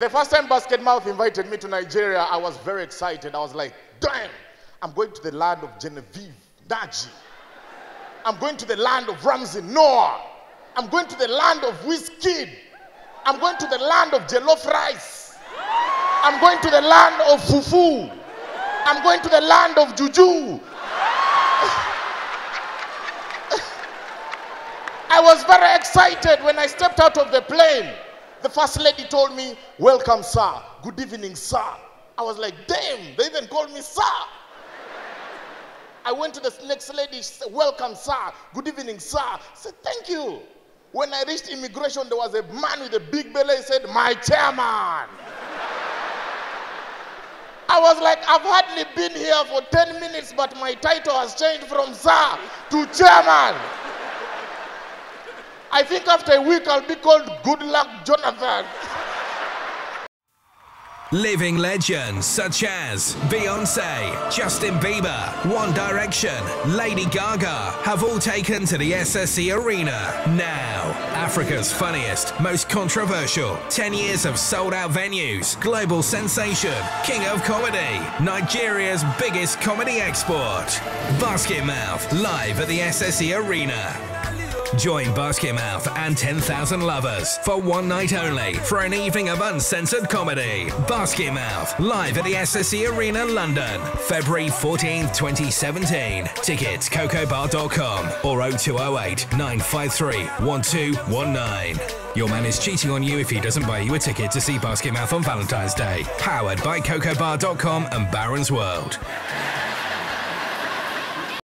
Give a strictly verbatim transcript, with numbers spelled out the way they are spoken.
The first time Basketmouth invited me to Nigeria, I was very excited. I was like, damn, I'm going to the land of Genevieve Daji. I'm going to the land of Ramsey Noah. I'm going to the land of Wizkid. I'm going to the land of jollof rice. I'm going to the land of fufu. I'm going to the land of juju. I was very excited when I stepped out of the plane. The first lady told me, "Welcome, sir. Good evening, sir." I was like, damn, they even called me sir. I went to the next lady, said, "Welcome, sir. Good evening, sir." I said, "Thank you." When I reached immigration, there was a man with a big belly. He said, "My chairman." I was like, I've hardly been here for ten minutes, but my title has changed from sir to chairman. I think after a week, I'll be called Good Luck Jonathan. Living legends such as Beyoncé, Justin Bieber, One Direction, Lady Gaga have all taken to the S S E Arena. Now, Africa's funniest, most controversial, ten years of sold-out venues, global sensation, king of comedy, Nigeria's biggest comedy export. Basketmouth, live at the S S E Arena. Join Basketmouth and ten thousand lovers for one night only for an evening of uncensored comedy. Basketmouth, live at the S S E Arena, London, February fourteenth, twenty seventeen. Tickets, Coco Bar dot com or oh two oh eight, nine five three, one two one nine. Your man is cheating on you if he doesn't buy you a ticket to see Basketmouth on Valentine's Day. Powered by Coco Bar dot com and Barron's World.